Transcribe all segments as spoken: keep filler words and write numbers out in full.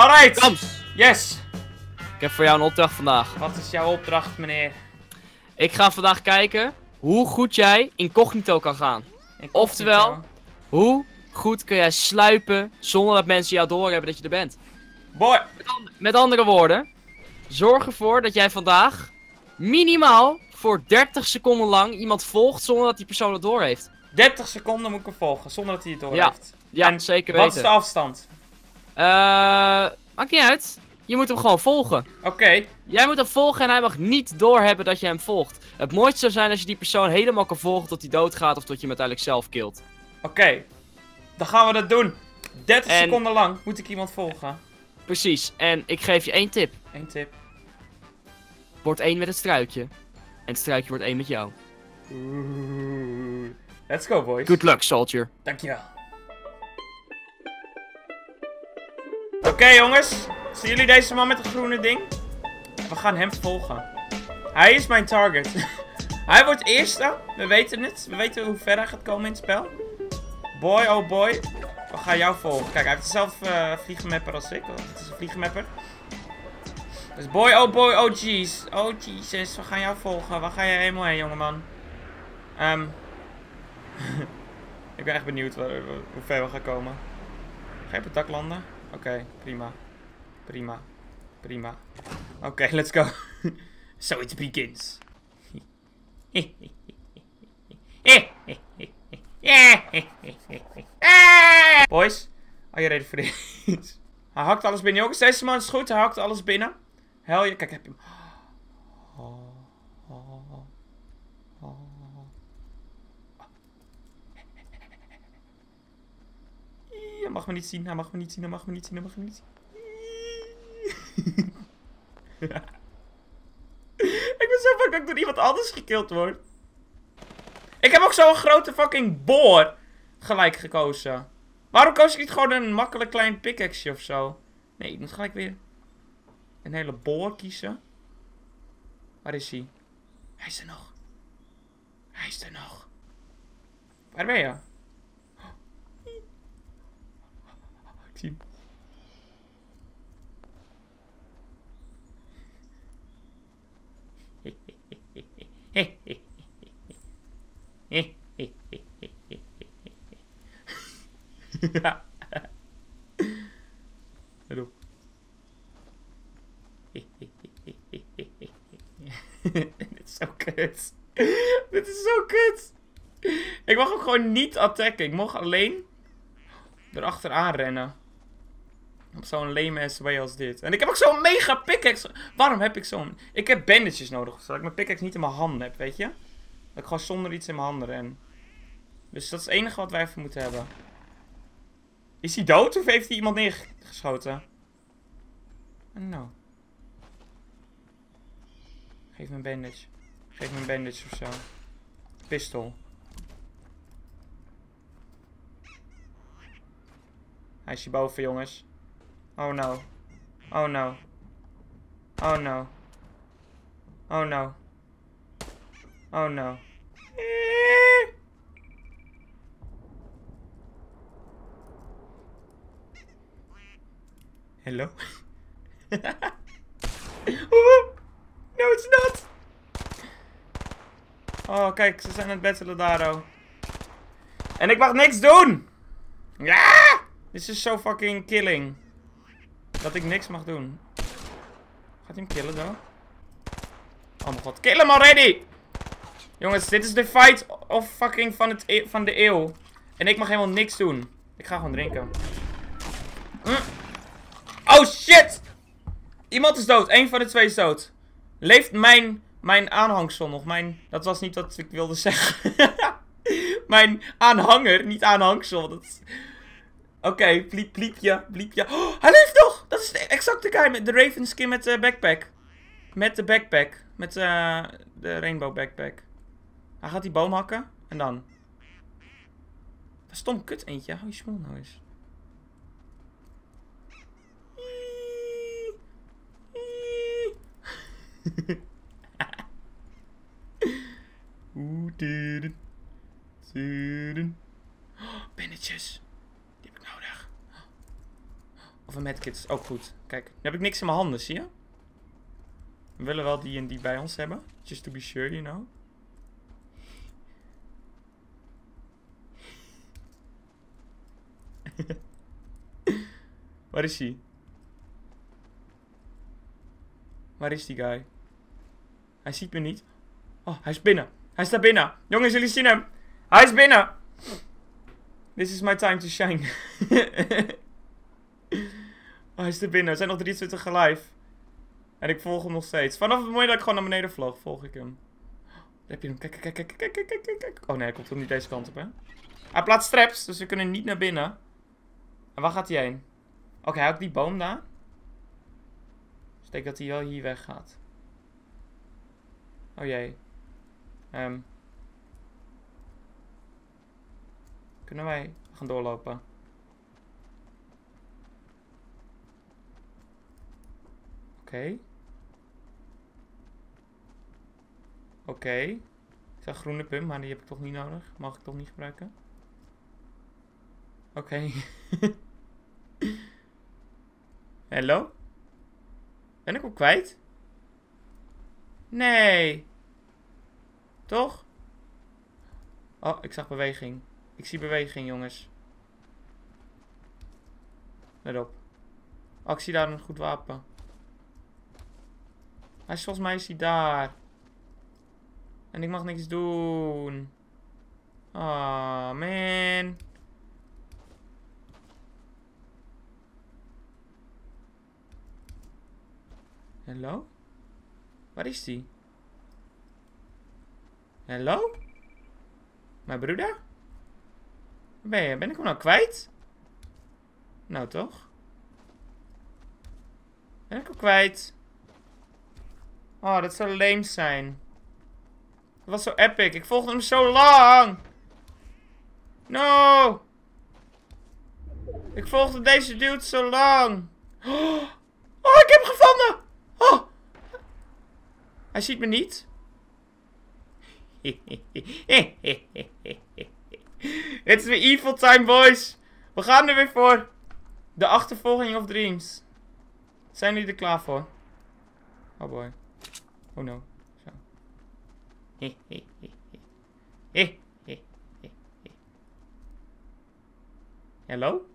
Alright! Kams! Yes! Ik heb voor jou een opdracht vandaag. Wat is jouw opdracht, meneer? Ik ga vandaag kijken hoe goed jij incognito kan gaan. Incognito. Oftewel, hoe goed kun jij sluipen zonder dat mensen jou doorhebben dat je er bent. Boy. Met, and met andere woorden, zorg ervoor dat jij vandaag minimaal voor dertig seconden lang iemand volgt zonder dat die persoon het doorheeft. dertig seconden moet ik hem volgen zonder dat hij het doorheeft. Ja, ja, zeker weten. Wat is de afstand? Eh, uh, maakt niet uit. Je moet hem gewoon volgen. Oké. Okay. Jij moet hem volgen en hij mag niet doorhebben dat je hem volgt. Het mooiste zou zijn als je die persoon helemaal kan volgen tot hij doodgaat of tot je hem uiteindelijk zelf kilt. Oké. Okay. Dan gaan we dat doen. dertig seconden lang moet ik iemand volgen. Precies. En ik geef je één tip. Eén tip. Word één met het struikje. En het struikje wordt één met jou. Ooh. Let's go, boys. Good luck, soldier. Dankjewel. Oké, okay, jongens. Zien jullie deze man met het groene ding? We gaan hem volgen. Hij is mijn target. Hij wordt eerste. We weten het. We weten hoe ver hij gaat komen in het spel. Boy, oh boy. We gaan jou volgen. Kijk, hij heeft zelf uh, vliegenmapper als ik. Het is een vliegenmapper. Dus boy, oh boy, oh jeez. Oh jeez, we gaan jou volgen. Waar ga jij helemaal heen, jongeman? Um, ik ben echt benieuwd hoe ver we gaan komen. Ga je op het dak landen? Oké, okay, prima. Prima. Prima. Oké, okay, let's go. So it begins. Boys, are you ready for this? Hij hakt alles binnen. Jongens, deze man is goed. Hij hakt alles binnen. Hel je. Kijk, heb je hem. Oh, oh, oh. Hij mag me niet zien. Hij mag me niet zien. Hij mag me niet zien. Hij mag me niet zien. Ja. Ik ben zo bang dat ik door iemand anders gekild word. Ik heb ook zo'n grote fucking boor gelijk gekozen. Waarom koos ik niet gewoon een makkelijk klein pickaxe of zo? Nee, ik moet gelijk weer een hele boor kiezen. Waar is hij? Hij is er nog. Hij is er nog. Waar ben je? Ik zie hem. Ja. Let op. Dit is zo kut. Dit is zo kut. Ik mag ook gewoon niet attacken. Ik mag alleen erachteraan rennen. Op zo'n lame ass way als dit. En ik heb ook zo'n mega pickaxe. Waarom heb ik zo'n... Ik heb bandages nodig. Zodat ik mijn pickaxe niet in mijn handen heb, weet je? Dat ik gewoon zonder iets in mijn handen ren. Dus dat is het enige wat wij even moeten hebben. Is hij dood of heeft hij iemand neergeschoten? Nou. Geef me een bandage. Geef me een bandage of zo. Pistool. Hij is hierboven, jongens. Oh no. Oh no. Oh no. Oh no. Oh no. Hello? No, it's not! Oh, kijk, ze zijn aan het battelen daar, oh. En ik mag niks doen! Ja! Dit is zo fucking killing. Dat ik niks mag doen. Gaat hij hem killen, dan? Oh mijn god, kill hem already! Jongens, dit is de fight of fucking van, het e van de eeuw. En ik mag helemaal niks doen. Ik ga gewoon drinken. Mm. Oh shit! Iemand is dood. Eén van de twee is dood. Leeft mijn, mijn aanhangsel nog? Mijn, dat was niet wat ik wilde zeggen. Mijn aanhanger, niet aanhangsel. Dat is... Oké, okay, bliep, bliepje, bliepje. Oh, hij leeft nog! Dat is de exacte guy met de Raven skin met de backpack. Met de backpack. Met uh, de rainbow backpack. Hij gaat die boom hakken. En dan. Dat is Tom kut eentje. Hou je smoel nou eens. Oeh, deden. Deden. Oh, bennetjes. Die heb ik nodig. Of een medkit is ook goed. Kijk, nu heb ik niks in mijn handen, zie je? We willen wel die en die bij ons hebben. Just to be sure, you know. Waar is hij? Waar is die guy? Hij ziet me niet. Oh, hij is binnen. Hij staat binnen. Jongens, jullie zien hem. Hij is binnen. This is my time to shine. Oh, hij is er binnen. Er zijn nog drieëntwintig live. En ik volg hem nog steeds. Vanaf het moment dat ik gewoon naar beneden vlog, volg ik hem. Daar heb je hem. Kijk, kijk, kijk, kijk, kijk, kijk, kijk. Oh nee, hij komt toch niet deze kant op, hè? Hij plaatst traps, dus we kunnen niet naar binnen. En waar gaat hij heen? Oké, okay, hij houdt die boom daar. Dus ik denk dat hij wel hier weg gaat. Oh jee. Um. Kunnen wij gaan doorlopen? Oké. Okay. Oké. Okay. Ik zag groene pump, maar die heb ik toch niet nodig. Mag ik toch niet gebruiken? Oké. Okay. Hallo? Ben ik hem kwijt? Nee. Toch? Oh, ik zag beweging. Ik zie beweging, jongens. Let op. Oh, ik zie daar een goed wapen. Hij is volgens mij is hij daar. En ik mag niks doen. Ah, man. Hallo? Waar is die? Hallo? Mijn broeder? Ben je? Ben ik hem nou kwijt? Nou toch? Ben ik hem kwijt? Oh, dat zou lame zijn. Dat was zo epic. Ik volgde hem zo lang. No! Ik volgde deze dude zo lang. Oh, ik heb hem gevonden! Oh! Hij ziet me niet. It's the evil time, boys. We gaan er weer voor. De achtervolging of dreams. Zijn jullie er klaar voor? Oh boy. Oh no. Zo. Hallo?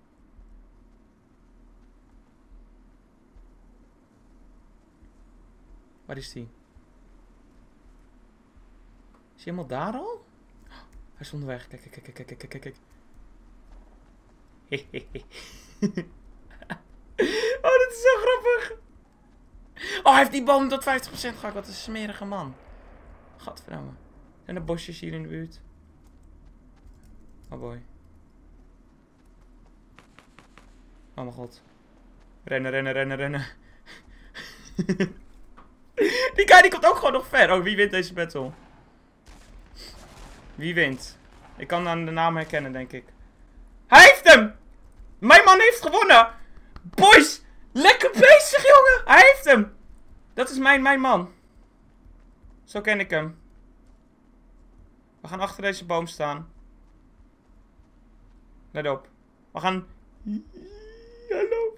Waar is die? Is hij helemaal daar al? Hij is onderweg. Kijk, kijk, kijk, kijk, kijk, kijk. Oh, dit is zo grappig. Oh, hij heeft die boom tot vijftig procent gehakt. Wat een smerige man. Gadverdamme. En de bosjes hier in de buurt. Oh boy. Oh mijn god. Rennen, rennen, rennen, rennen. Die guy die komt ook gewoon nog ver. Oh, wie wint deze battle? Wie wint? Ik kan aan de naam herkennen, denk ik. Hij heeft hem! Mijn man heeft gewonnen! Boys! Lekker bezig, jongen! Hij heeft hem! Dat is mijn, mijn man. Zo ken ik hem. We gaan achter deze boom staan. Let op. We gaan... Hallo.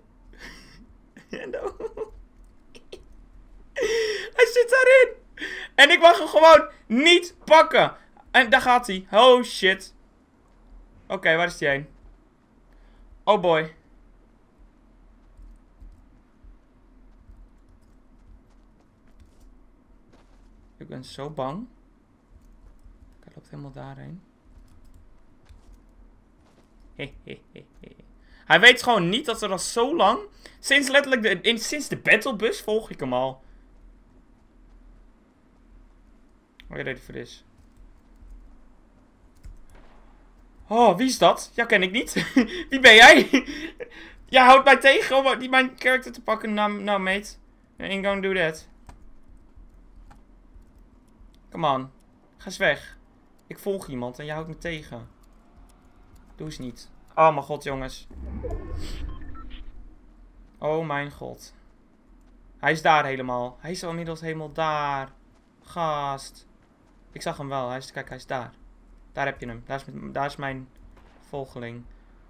Hallo. Hij zit daarin. En ik mag hem gewoon niet pakken. En daar gaat hij. Oh shit. Oké, okay, waar is die heen? Oh boy. Ik ben zo bang. Hij loopt helemaal daarheen. Hij weet gewoon niet dat er al zo lang... Sinds letterlijk de, in, sinds de battlebus volg ik hem al. Waar je ready voor is. Oh, wie is dat? Ja, ken ik niet. Wie ben jij? Jij houdt mij tegen om die mijn character te pakken. Nou, nou mate. I ain't gonna do that. Come on. Ga eens weg. Ik volg iemand en jij houdt me tegen. Doe eens niet. Oh mijn god, jongens. Oh mijn god. Hij is daar helemaal. Hij is al inmiddels helemaal daar. Gast. Ik zag hem wel. Hij is, kijk, hij is daar. Daar heb je hem. Daar is, daar is mijn volgeling.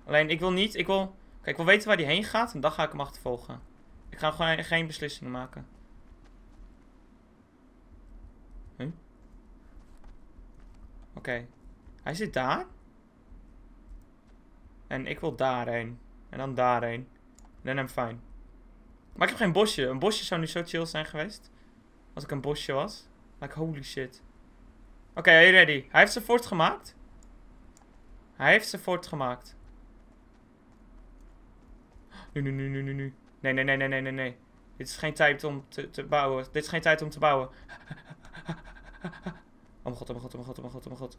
Alleen, ik wil niet. Ik wil... Kijk, we weten waar hij heen gaat en dan ga ik hem achtervolgen. Ik ga gewoon geen beslissingen maken. Huh? Oké. Okay. Hij zit daar. En ik wil daarheen. En dan daarheen. En I'm fine. Maar ik heb geen bosje. Een bosje zou nu zo chill zijn geweest. Als ik een bosje was. Like, holy shit. Oké, okay, are you ready? Hij heeft zijn fort gemaakt. Hij heeft zijn fort gemaakt. Nu, nu, nu, nu, nu, nu. Nee, nee, nee, nee, nee, nee, nee. Dit is geen tijd om te, te bouwen. Dit is geen tijd om te bouwen. Oh mijn god, oh mijn god, oh mijn god, oh mijn god, oh mijn god.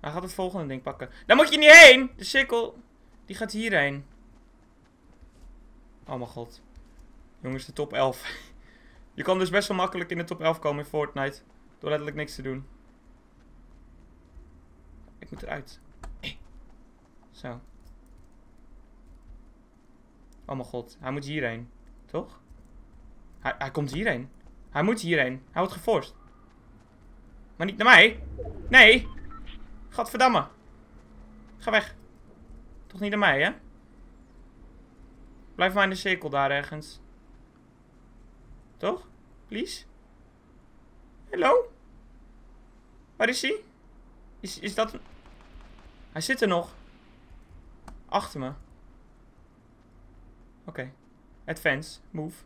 Hij gaat het volgende ding pakken. Daar moet je niet heen! De sikkel, die gaat hierheen. Oh mijn god. Jongens, de top elf. Je kan dus best wel makkelijk in de top elf komen in Fortnite. Door letterlijk niks te doen. Ik moet eruit. Zo. Oh mijn god. Hij moet hierheen. Toch? Hij, hij komt hierheen. Hij moet hierheen. Hij wordt geforst. Maar niet naar mij. Nee. Gadverdamme. Ga weg. Toch niet naar mij, hè? Blijf maar in de cirkel daar ergens. Toch? Please? Hallo? Waar is hij? Is, is dat een... Hij zit er nog. Achter me. Oké. Okay. Advance. Move.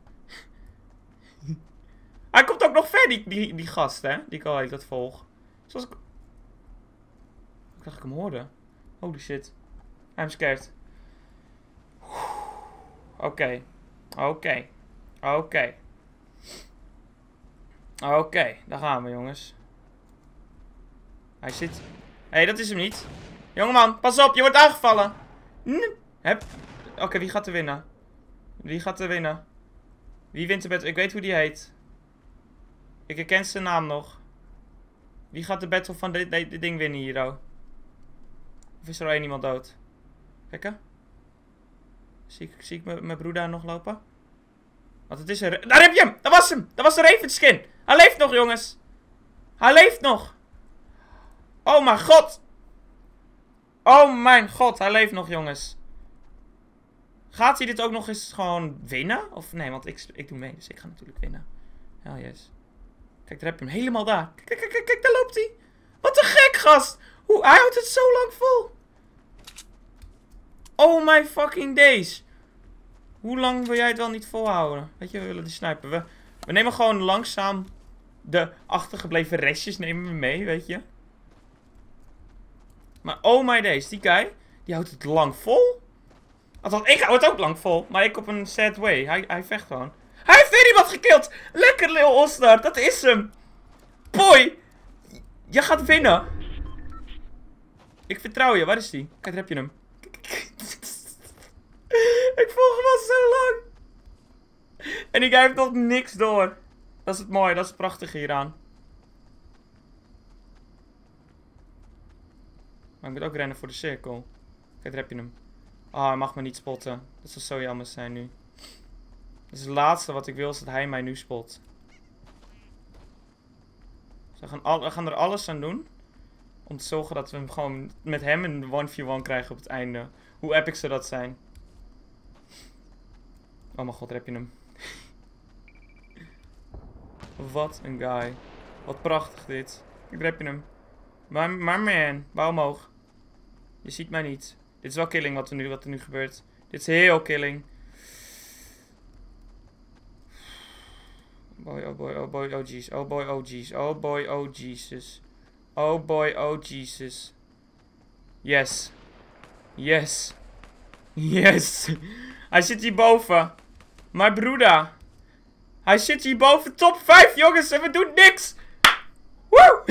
Hij komt ook nog ver, die, die, die gast, hè? Die ik al dat volg. Zoals ik... Ik dacht ik hem hoorde. Holy shit. I'm scared. Oké. Okay. Oké. Okay. Oké. Okay. Oké, okay, daar gaan we, jongens. Hij zit... Hé, hey, dat is hem niet. Jongeman, pas op, je wordt aangevallen. Hm? Heb... Oké, okay, wie gaat er winnen? Wie gaat er winnen? Wie wint er battle? Ik weet hoe die heet. Ik herken zijn naam nog. Wie gaat de battle van dit, dit, dit ding winnen hier, oh? Of is er al één iemand dood? Kijken. Zie ik, zie ik mijn broer daar nog lopen? Want het is een... Daar heb je hem! Dat was hem! Dat was de Raven skin! Hij leeft nog, jongens! Hij leeft nog! Oh mijn god! Oh mijn god, hij leeft nog, jongens. Gaat hij dit ook nog eens gewoon winnen? Of nee, want ik, ik doe mee, dus ik ga natuurlijk winnen. Hell yes. Kijk, daar heb je hem helemaal daar. Kijk, kijk, kijk, kijk, daar loopt hij. Wat een gek, gast! Hoe, hij houdt het zo lang vol. Oh my fucking days. Hoe lang wil jij het wel niet volhouden? Weet je, we willen die snipen. We, we nemen gewoon langzaam de achtergebleven restjes nemen we mee, weet je. Maar oh my days, die guy, die houdt het lang vol. Althans, ik hou het ook lang vol, maar ik op een sad way. Hij, hij vecht gewoon. Hij heeft weer iemand gekild! Lekker, Lil Osnar, dat is hem! Boy! Je gaat winnen! Ik vertrouw je, waar is die? Kijk, daar heb je hem. Ik volg hem al zo lang! En die guy heeft nog niks door. Dat is het mooie, dat is het prachtige hieraan. Maar ik moet ook rennen voor de cirkel. Kijk, daar heb je hem. Ah, oh, hij mag me niet spotten. Dat zou zo jammer zijn nu. Dus het laatste wat ik wil is dat hij mij nu spot. Dus we, gaan al, we gaan er alles aan doen. Om te zorgen dat we hem gewoon met hem een one v one krijgen op het einde. Hoe epic zou dat zijn? Oh mijn god, daar heb je hem. Wat een guy. Wat prachtig dit. Kijk, daar heb je hem. Maar, maar man, bouw omhoog. Je ziet mij niet. Dit is wel killing wat er nu, wat er nu gebeurt. Dit is heel killing. Boy, oh boy, oh boy, oh jeez. Oh boy, oh jeez. Oh boy, oh Jesus. Oh boy, oh Jesus. Yes. Yes. Yes. Hij zit hierboven. My broeder. Hij zit hierboven. top vijf, jongens. En we doen niks. Woe.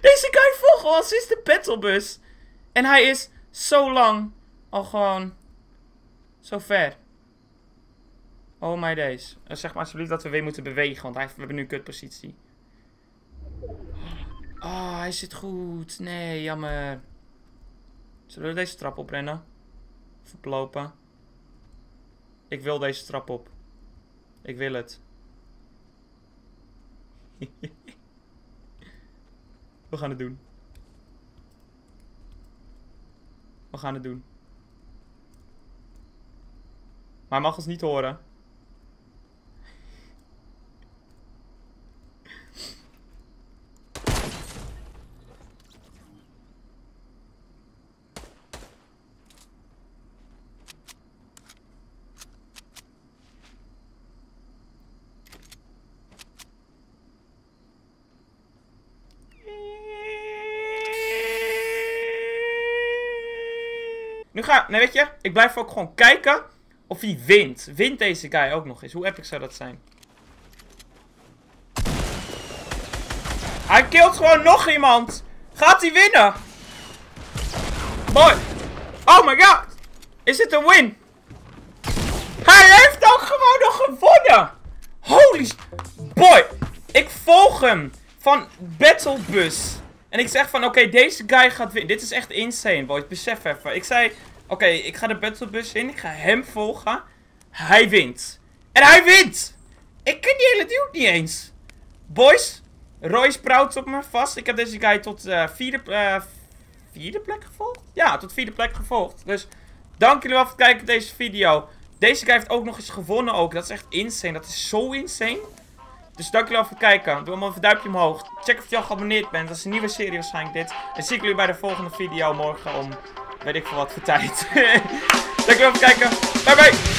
Deze guy volgt al sinds de battlebus. En hij is zo lang al gewoon zo ver. Oh my days. Zeg maar alsjeblieft dat we weer moeten bewegen. Want hij, we hebben nu een kutpositie. Oh, hij zit goed. Nee, jammer. Zullen we deze trap oprennen? Of oplopen? Ik wil deze trap op. Ik wil het. We gaan het doen. We gaan het doen. Maar hij mag ons niet horen. Nu ga... Nee, weet je, ik blijf ook gewoon kijken of hij wint. Wint deze guy ook nog eens. Hoe epic zou dat zijn? Hij killt gewoon nog iemand. Gaat hij winnen? Boy. Oh my god. Is dit een win? Hij heeft ook gewoon nog gewonnen. Holy... Boy. Ik volg hem. Van Battlebus. En ik zeg van, oké, okay, deze guy gaat winnen. Dit is echt insane, boys. Besef even. Ik zei, oké, okay, ik ga de battlebus in. Ik ga hem volgen. Hij wint. En hij wint! Ik ken die hele dude niet eens. Boys, Roy is proud op me vast. Ik heb deze guy tot uh, vierde, uh, vierde plek gevolgd? Ja, tot vierde plek gevolgd. Dus, dank jullie wel voor het kijken naar deze video. Deze guy heeft ook nog eens gewonnen ook. Dat is echt insane. Dat is zo insane. Dus dank jullie wel voor het kijken. Doe allemaal even een duimpje omhoog. Check of je al geabonneerd bent. Dat is een nieuwe serie waarschijnlijk dit. En zie ik jullie bij de volgende video morgen om... weet ik veel wat voor tijd. Dank jullie wel voor het kijken. Bye bye!